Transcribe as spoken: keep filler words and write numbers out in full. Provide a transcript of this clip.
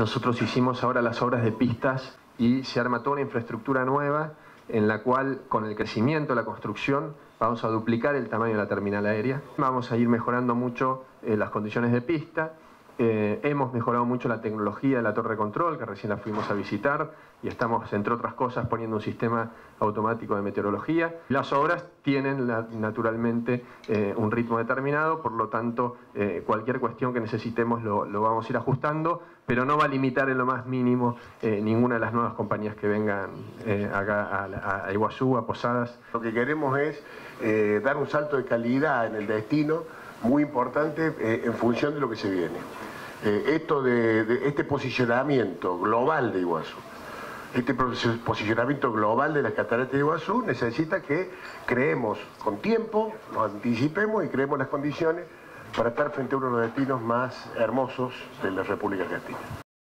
Nosotros hicimos ahora las obras de pistas y se arma toda una infraestructura nueva en la cual, con el crecimiento, la construcción, vamos a duplicar el tamaño de la terminal aérea. Vamos a ir mejorando mucho eh, las condiciones de pista. Eh, hemos mejorado mucho la tecnología de la torre de control, que recién la fuimos a visitar, y estamos, entre otras cosas, poniendo un sistema automático de meteorología. Las obras tienen, naturalmente, eh, un ritmo determinado, por lo tanto, eh, cualquier cuestión que necesitemos lo, lo vamos a ir ajustando, pero no va a limitar en lo más mínimo eh, ninguna de las nuevas compañías que vengan eh, acá a, a Iguazú, a Posadas. Lo que queremos es eh, dar un salto de calidad en el destino, muy importante eh, en función de lo que se viene. Eh, esto de, de este posicionamiento global de Iguazú, este posicionamiento global de las cataratas de Iguazú necesita que creemos con tiempo, nos anticipemos y creemos las condiciones para estar frente a uno de los destinos más hermosos de la República Argentina.